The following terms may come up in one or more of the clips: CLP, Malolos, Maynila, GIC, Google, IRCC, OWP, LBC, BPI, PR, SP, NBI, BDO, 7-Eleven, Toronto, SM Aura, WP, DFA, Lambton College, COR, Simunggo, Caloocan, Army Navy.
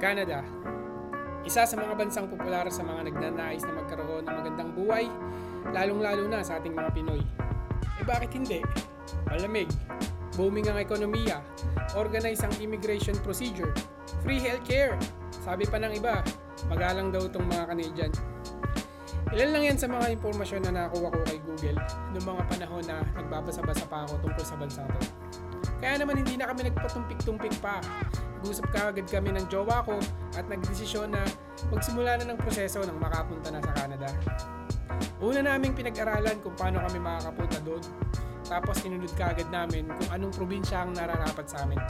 Canada. Isa sa mga bansang popular sa mga nagnanais na magkaroon ng magandang buhay, lalong-lalo na sa ating mga Pinoy. E bakit hindi? Malamig, booming ang ekonomiya, organize ang immigration procedure, free healthcare. Sabi pa ng iba, magalang daw itong mga Canadian. Ilan lang yan sa mga impormasyon na nakuha ko kay Google noong mga panahon na nagbabasa-basa pa ako tungkol sa bansa to. Kaya naman hindi na kami nagpatumpik-tumpik pa. Nag-usap kaagad kami ng jowa ko at nagdesisyon na magsimula na ng proseso nang makapunta na sa Canada. Una naming pinag-aralan kung paano kami makakapunta doon. Tapos inunod kaagad namin kung anong probinsya ang nararapat sa amin.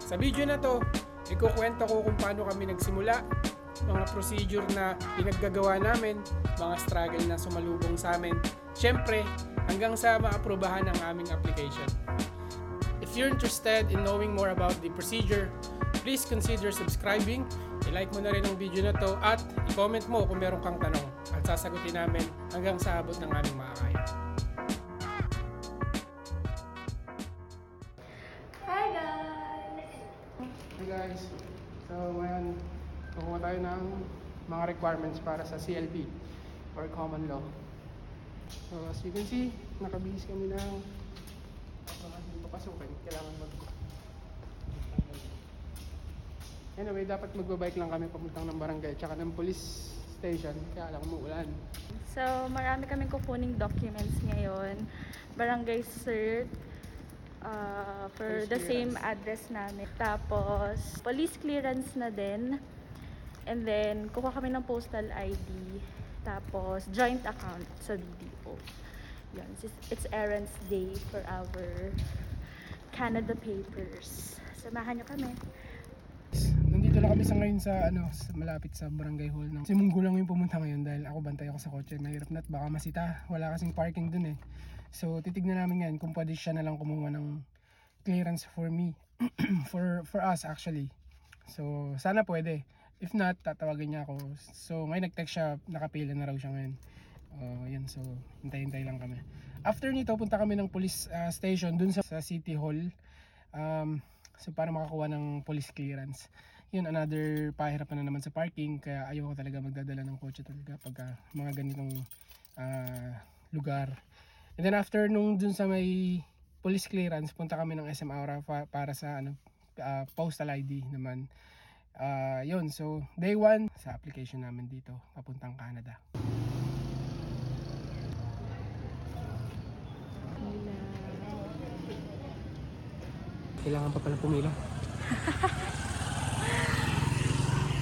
Sa video na to, ikukwento ko kung paano kami nagsimula, mga procedure na pinaggagawa namin, mga struggle na sumalubong sa amin, syempre hanggang sa maaprubahan ang aming application. If you're interested in knowing more about the procedure, please consider subscribing, i-like mo na rin ang video na to at i-comment mo kung meron kang tanong at sasagutin namin hanggang sa abot ng aming makakaya. Hi guys! Hi guys! So ngayon, kukuha tayo ng mga requirements para sa CLP or common law. So as you can see, nakabihis kami ng papasukin, kailangan anyway, dapat magbabike lang kami papuntang ng barangay tsaka ng police station, kaya lang umuulan. So, marami kaming kukuning documents ngayon. Barangay cert for police the clearance. Same address namin. Tapos, police clearance na din. And then, kukuha kami ng postal ID. Tapos, joint account sa DDO. Yun, it's errands day for our Canada papers. Samahan niyo kami. Nandito na kami sa ngayon sa malapit sa barangay hall ng Simunggo lang yung pumunta ngayon dahil ako bantay ako sa kotse. Mahirap na at baka masita. Wala kasing parking dun eh. So titignan namin yan kung pwede siya na lang kumuha ng clearance for me. for us actually. So sana pwede. If not, tatawagin niya ako. So ngayon nag-text siya, nakapila na raw siya ngayon. Yan, so hintay-hintay lang kami. After nito, punta kami ng police station dun sa City Hall, so para makakuha ng police clearance. Yun, another pahirapan na naman sa parking, kaya ayaw ko talaga magdadala ng kotse talaga pagka mga ganitong lugar. And then after nung dun sa may police clearance, punta kami ng SM Aura para sa postal ID naman. Yun, so day 1 sa application namin dito papuntang Canada. Kailangan pa pala pumila.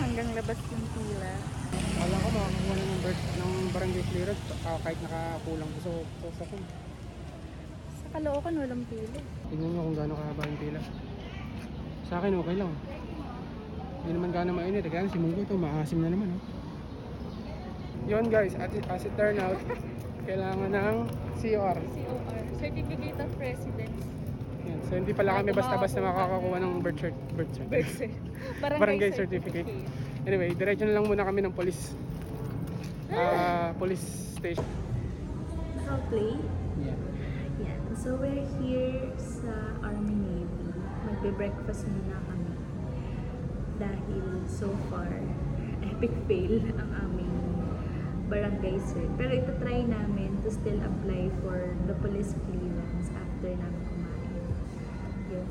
Hanggang labas yung pila. Wala ko makakuha ng barangay clearance kahit nakakulang gusto ko sa akin. Sa Caloocan walang pila. Tingnan nyo kung gano'ng kahaba yung pila. Sa akin okay lang. Hindi naman gano'ng mainit. Kaya si Mungo ito maasim na naman. Oh. Yun guys, as it turn out, kailangan ng COR. COR, Certificate of Residence. Yan. So hindi pala kami basta-basta makakakuha ng birth cert. Barangay certificate. Anyway, diretso na lang muna kami ng police station. How play? Yeah. Yeah. So we're here sa Army Navy. Magbe-breakfast muna kami. Dahil so far, epic fail ang aming barangay cert. Pero ito try namin to still apply for the police clearance after namin kumain.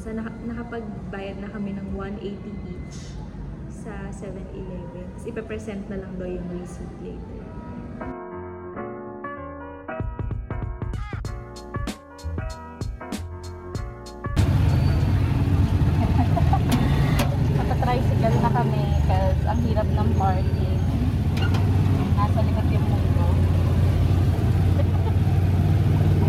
So, nakapagbayad na kami ng 180 each sa 7-Eleven. Tapos, ipapresent na lang daw yung receipt later. Nakatricycle na kami kasi ang hirap ng parking. Nasa likod yung mundo.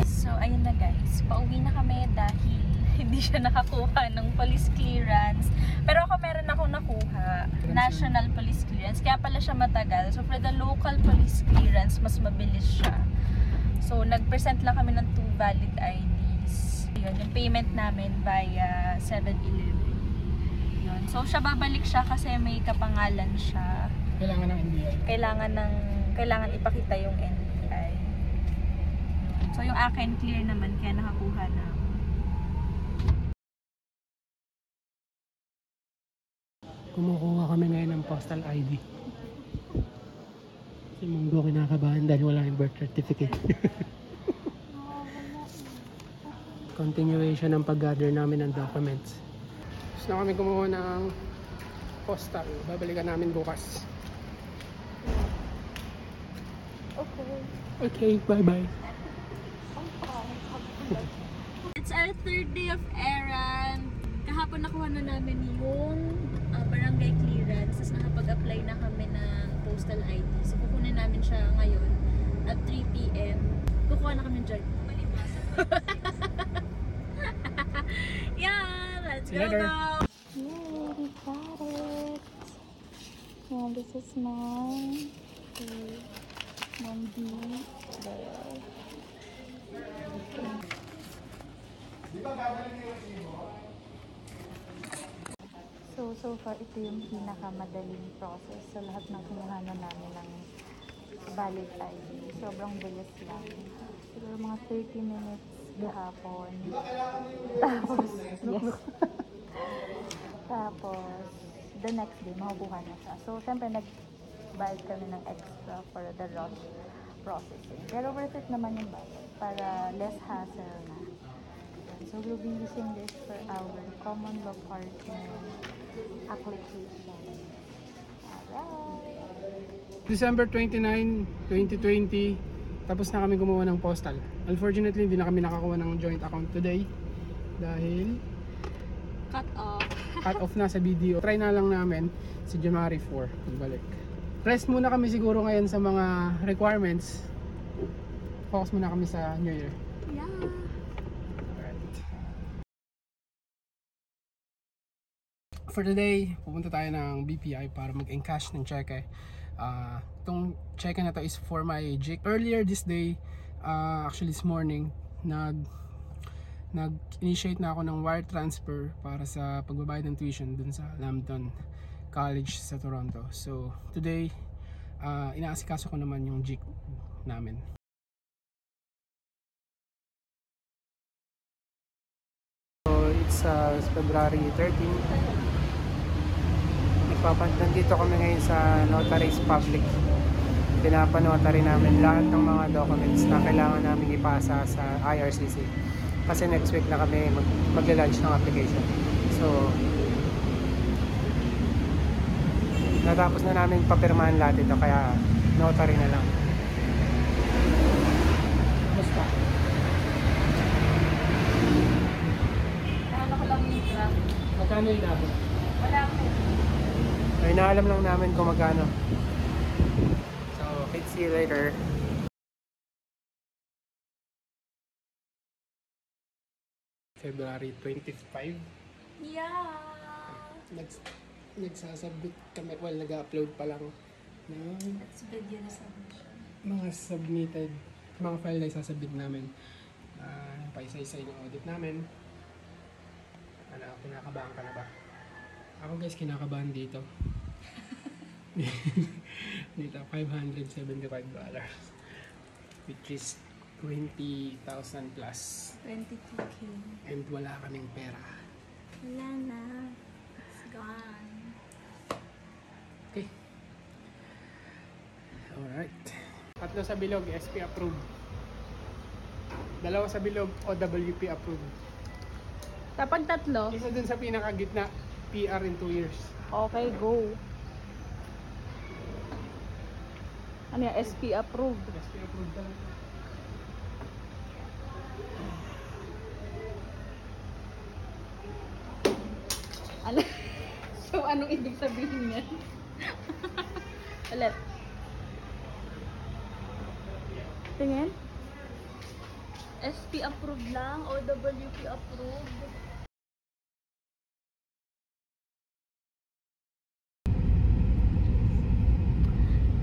So, ayun na guys. Pauwi na kami dahil hindi siya nakakuha ng police clearance. Pero ako meron akong nakuha, national police clearance. Kaya pala siya matagal. So for the local police clearance, mas mabilis siya. So nag-present lang kami ng 2 valid IDs. Yun, yung payment namin via 7-Eleven. Yun. So siya babalik siya kasi may kapangalan siya. Kailangan ng NBI. Kailangan ipakita yung NBI. So yung akin clear naman kaya nakakuha na. Kumukuha kami ngayon ng postal ID. Si Munggo kinakabahan dahil wala yung birth certificate. Continuation ng pag-gather namin ng documents. Tapos na kami kumuha ng postal. Babalikan namin bukas. Okay, bye-bye. It's our third day of errand. Kahapon nakuha na namin yung barangay clearance. Tapos nakapag-apply na kami ng postal ID. So kukunin namin siya ngayon at 3 PM. Kukuha na kami ng joint. Yeah, let's go now. Yeah, we got it. Yeah, this is mine. Okay. Mine B. There. So far, ito yung pinakamadaling process sa lahat ng kinuhanan namin ng valid ID. Sobrang bilis lang. Siguro mga 30 minutes gahapon. Tapos, yes. Tapos, the next day, mahubuhan na siya. So, siyempre, nag-bayad kami ng extra for the rush processing. Pero worth it naman yung bayad para less hassle na. So we'll be using this for our common law partner application. Alright! December 29, 2020, tapos na kami gumawa ng postal. Unfortunately, hindi na kami nakakuha ng joint account today dahil cut off na sa BDO. Try na lang namin si January 4. Ibalik. Rest muna kami siguro ngayon sa mga requirements. Focus muna kami sa New Year. Yeah! For today, pupunta tayo ng BPI para mag-encash ng cheque. Itong cheque na to is for my GIC. Earlier this day, actually this morning, nag-initiate na ako ng wire transfer para sa pagbabayad ng tuition dun sa Lambton College sa Toronto. So today, inaasikaso ko naman yung GIC namin. Sa February 13. Nandito kami ngayon sa Notary's Public. Pinapanotary namin lahat ng mga documents na kailangan namin ipasa sa IRCC. Kasi next week na kami mag-launch ng application. So, natapos na namin papirmahan lahat ito kaya notary na lang. Basta. Magkano yung dapat? Wala ko. Ay, naalam lang namin kung magkano. So, let's see you later. February 25? Yeah! Nagsasubmit kami. Well, nag-upload pa lang. Nagsubmit na submission. Mga submitted. Mga file na isasubmit namin. Paisa-isa yung audit namin. Ano, kinakabahan ka na ba? Ako guys, kinakabahan dito. Dito, $575. Which is 20,000 plus. 22K. And wala kaming pera. Wala na. It's gone. Okay. Alright. 3 sa bilog, SP approved. 2 sa bilog, OWP approved. Tapag 3? Isa dun sa pinakagitna, PR in 2 years. Okay, go. Ano yan? SP approved. SP approved daw. Ano? So, anong ibig sabihin yan? Ulit. Tingin? SP approved lang o WP approved?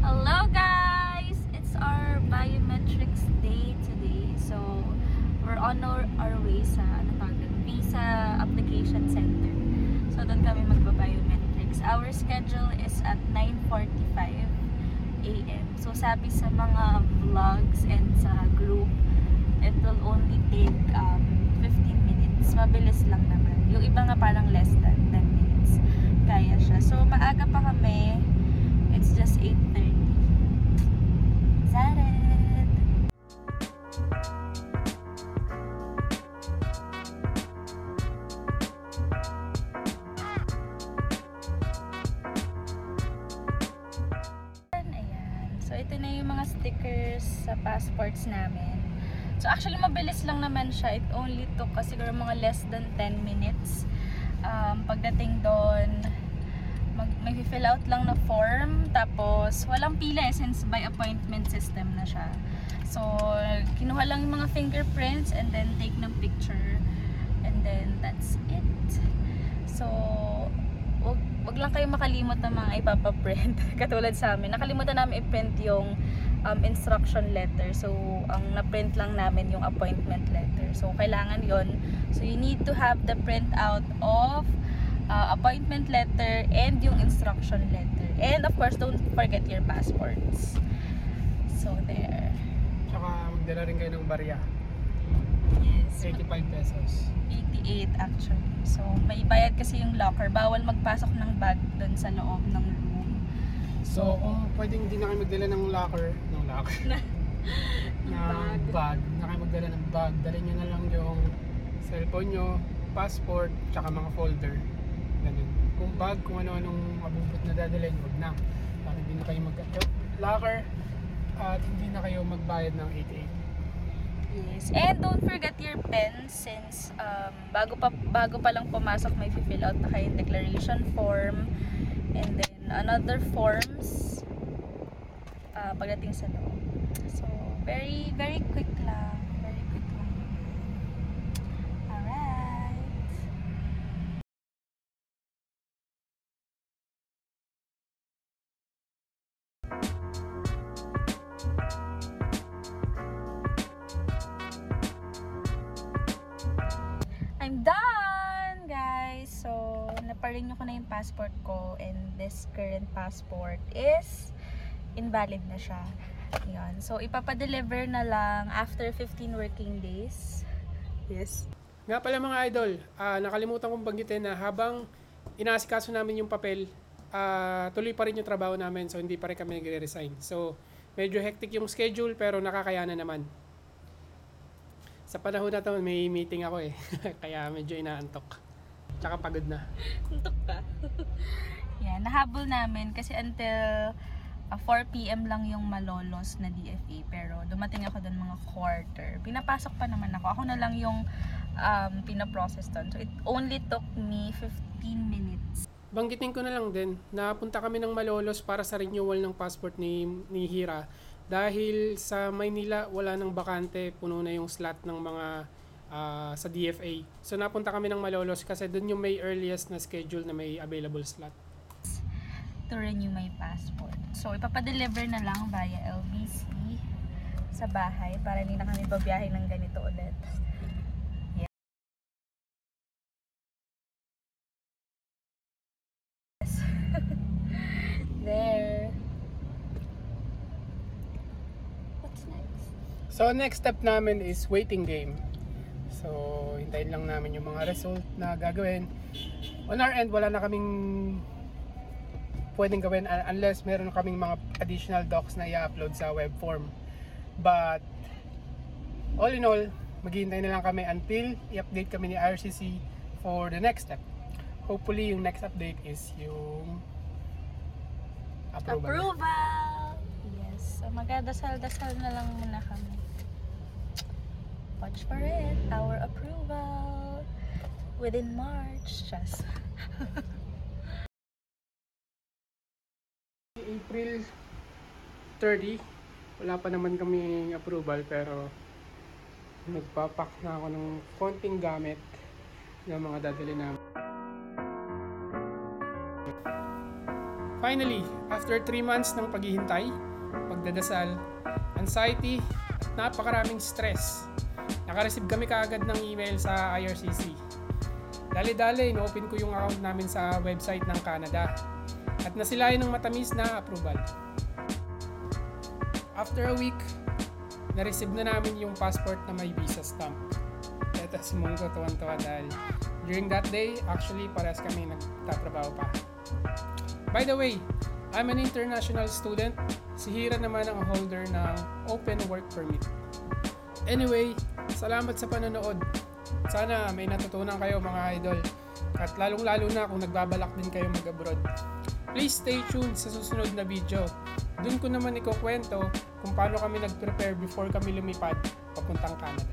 Hello guys! It's our biometrics day today. So, we're on our way sa visa application center. So, doon kami magpa-biometrics. Our schedule is at 9:45 AM. So, sabi sa mga vlogs and sa group, it will only take 15 minutes. Mabilis lang naman. Yung iba nga parang less than 10 minutes. Kaya siya. So, stickers sa passports namin. So actually mabilis lang naman siya. It only took siguro mga less than 10 minutes. Pagdating doon, mag-fill out lang na form, tapos walang pila since by appointment system na siya. So kinuha lang yung mga fingerprints and then take ng picture. And then that's it. So wag lang kayo makalimot ng mga ipapaprint katulad sa amin. Nakalimutan namin i-print yung instruction letter. So, ang na-print lang namin yung appointment letter. So, kailangan yon. So, you need to have the printout of appointment letter and yung instruction letter. And, of course, don't forget your passports. So, there. Tsaka, magdala rin kayo ng barya. Yes. 85 pesos. 88 actually. So, may bayad kasi yung locker. Bawal magpasok ng bag dun sa loob ng room. So, pwedeng hindi na kayo magdala ng locker. Bag. Hindi na kayo magdala ng bag. Dali nyo na lang yung cellphone nyo, passport, tsaka mga folder. Ganun. Kung bag, kung ano-anong abubot na dadalhin, wag na. Para hindi na kayo mag-locker at hindi na kayo magbayad ng 88. Yes. And don't forget your pen since bago pa lang pumasok may fill out na kayo declaration form and then another forms pagdating sa loob. So very quick lang. Naparenew ko na yung passport ko and this current passport is invalid na siya. Ayan. So, ipapadeliver na lang after 15 working days. Yes. Nga pala mga idol, nakalimutan kong banggitin na habang inaasikaso namin yung papel, tuloy pa rin yung trabaho namin so hindi pa rin kami nagre-resign. So, medyo hectic yung schedule pero nakakayanan naman. Sa panahon na to, may meeting ako eh. Kaya medyo inaantok. Tsaka pagod na. Antok ka. Yeah, nahabol namin kasi until 4 PM lang yung Malolos na DFA pero dumating ako doon mga quarter. Pinapasok pa naman ako. Ako na lang yung pinaprocess doon. So it only took me 15 minutes. Banggitin ko na lang din, napunta kami ng Malolos para sa renewal ng passport ni Hira. Dahil sa Maynila wala nang bakante, puno na yung slot ng mga sa DFA. So napunta kami ng Malolos kasi doon yung may earliest na schedule na may available slot. To renew my passport. So ipapadeliver na lang via LBC sa bahay para hindi na kami babiyahe ng ganito ulit. Yes. There. What's next? So next step namin is waiting game. So, hintayin lang namin yung mga result na gagawin. On our end, wala na kaming pwedeng gawin unless meron kaming mga additional docs na i-upload sa web form. But, all in all, maghihintay na lang kami until i-update kami ni IRCC for the next step. Hopefully, yung next update is yung approval! Yes, so magdadasal-dasal na lang muna kami. Watch for it, our approval within March, just April 30, wala pa naman kaming approval pero nagpapack na ako ng konting gamit ng mga dadalhin namin. Finally, after 3 months ng paghihintay, pagdadasal, anxiety, at napakaraming stress, naka-receive kami kaagad ng email sa IRCC. Dali-dali, ino-open ko yung account namin sa website ng Canada at nasilayan ng matamis na approval. After a week, na-receive na namin yung passport na may visa stamp. At sumungko tuwan-tuwa dahil during that day, actually parehas kami nagtatrabaho pa. By the way, I'm an international student. Si Hira naman ang holder ng open work permit. Anyway, salamat sa panonood. Sana may natutunan kayo mga idol. At lalong-lalo na kung nagbabalak din kayo mag-abroad. Please stay tuned sa susunod na video. Doon ko naman ikukwento kung paano kami nag-prepare before kami lumipat papuntang Canada.